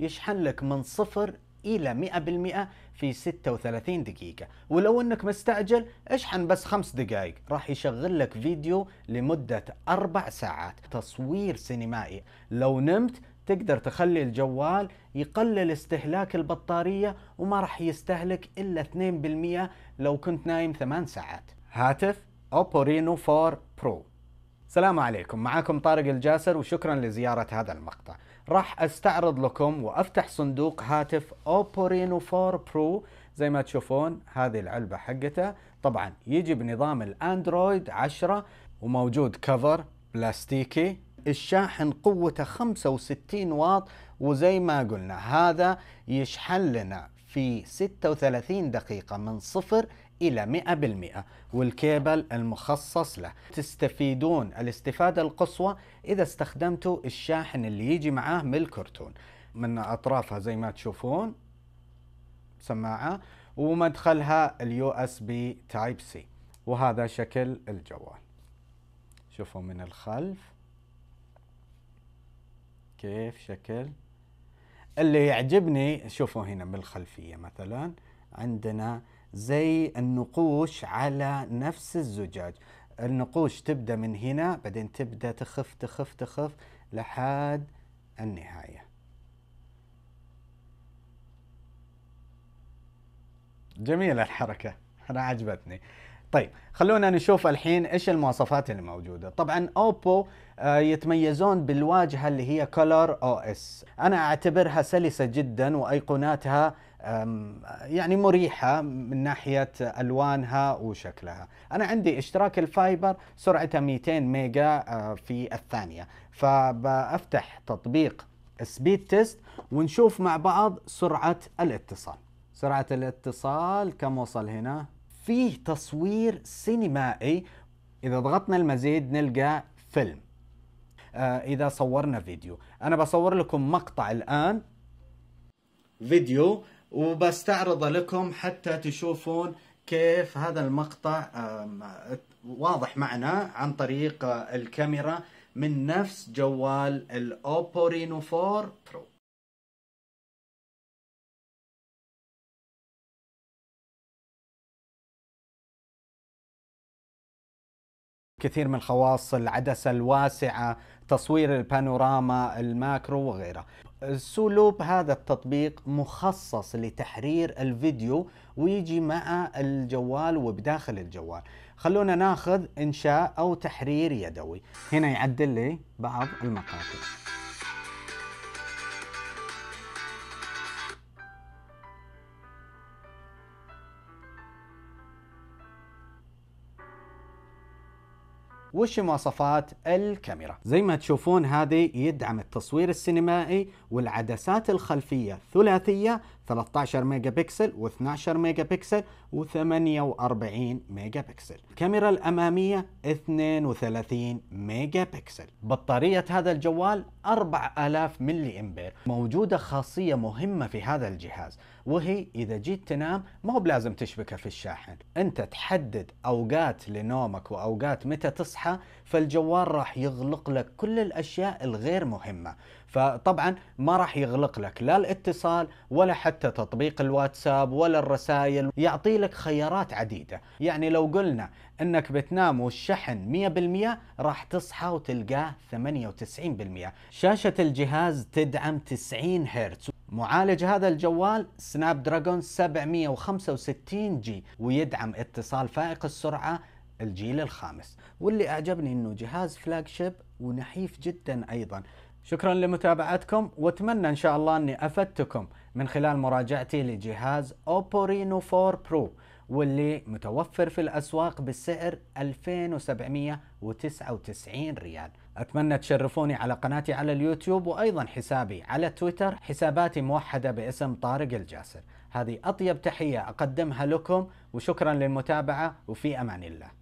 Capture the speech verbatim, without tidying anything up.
يشحن لك من صفر إلى مئة بالمئة في ستة وثلاثين دقيقة، ولو أنك مستعجل اشحن بس خمس دقائق راح يشغل لك فيديو لمدة أربع ساعات تصوير سينمائي. لو نمت تقدر تخلي الجوال يقلل استهلاك البطارية وما راح يستهلك إلا اثنين بالمئة لو كنت نايم ثمان ساعات. هاتف Oppo Reno أربعة Pro. السلام عليكم، معاكم طارق الجاسر وشكرا لزيارة هذا المقطع. راح استعرض لكم وافتح صندوق هاتف Oppo Reno أربعة Pro. زي ما تشوفون هذه العلبة حقتها، طبعا يجي بنظام الاندرويد عشرة وموجود كفر بلاستيكي. الشاحن قوته خمسة وستين واط، وزي ما قلنا هذا يشحن لنا في ستة وثلاثين دقيقة من صفر إلى مئة بالمئة، والكيبل المخصص له. تستفيدون الاستفادة القصوى إذا استخدمتوا الشاحن اللي يجي معاه من الكرتون. من أطرافها زي ما تشوفون سماعة، ومدخلها اليو اس بي تايب سي، وهذا شكل الجوال. شوفوا من الخلف كيف شكل. اللي يعجبني شوفوا هنا من الخلفية مثلا عندنا زي النقوش على نفس الزجاج. النقوش تبدأ من هنا بعدين تبدأ تخف تخف تخف لحد النهاية. جميلة الحركة، أنا عجبتني. طيب خلونا نشوف الحين ايش المواصفات اللي موجودة. طبعا اوبو يتميزون بالواجهة اللي هي كولر أو إس، انا اعتبرها سلسة جدا وايقوناتها يعني مريحة من ناحية الوانها وشكلها. انا عندي اشتراك الفايبر سرعته مئتين ميجا في الثانية، فبافتح تطبيق سبيد تيست ونشوف مع بعض سرعة الاتصال. سرعة الاتصال كم وصل هنا؟ فيه تصوير سينمائي، إذا ضغطنا المزيد نلقى فيلم. آه إذا صورنا فيديو، أنا بصور لكم مقطع الآن فيديو وبستعرض لكم حتى تشوفون كيف هذا المقطع آه واضح معنا عن طريق آه الكاميرا من نفس جوال الأوبو رينو أربعة برو. كثير من الخواص، العدسة الواسعة، تصوير البانوراما، الماكرو وغيرها. السلوب هذا التطبيق مخصص لتحرير الفيديو ويجي مع الجوال وبداخل الجوال. خلونا ناخذ إنشاء أو تحرير يدوي. هنا يعدل لي بعض المقاطع. وش مواصفات الكاميرا؟ زي ما تشوفون هذه يدعم التصوير السينمائي، والعدسات الخلفية ثلاثية ثلاثة عشر ميجا بكسل واثني عشر ميجا بكسل وثمانية وأربعين ميجا بكسل. الكاميرا الأمامية اثنين وثلاثين ميجا بكسل. بطارية هذا الجوال أربعة آلاف ملي أمبير. موجودة خاصية مهمة في هذا الجهاز، وهي إذا جيت تنام ما هو بلازم تشبكه في الشاحن، أنت تحدد أوقات لنومك وأوقات متى تصحى، فالجوال راح يغلق لك كل الأشياء الغير مهمة. فطبعا ما راح يغلق لك لا الاتصال ولا حتى تطبيق الواتساب ولا الرسائل، يعطي لك خيارات عديدة. يعني لو قلنا انك بتنام والشحن مئة بالمئة راح تصحى وتلقاه ثمانية وتسعين بالمئة. شاشة الجهاز تدعم تسعين هرتز. معالج هذا الجوال سناب دراجون سبعمئة وخمسة وستين جي ويدعم اتصال فائق السرعة الجيل الخامس. واللي اعجبني انه جهاز فلاج شيب ونحيف جدا ايضا. شكرا لمتابعتكم، واتمنى ان شاء الله اني افدتكم من خلال مراجعتي لجهاز اوبو رينو أربعة برو، واللي متوفر في الاسواق بسعر ألفين وسبعمئة وتسعة وتسعين ريال. اتمنى تشرفوني على قناتي على اليوتيوب، وايضا حسابي على تويتر، حساباتي موحدة باسم طارق الجاسر. هذه اطيب تحية اقدمها لكم، وشكرا للمتابعة، وفي امان الله.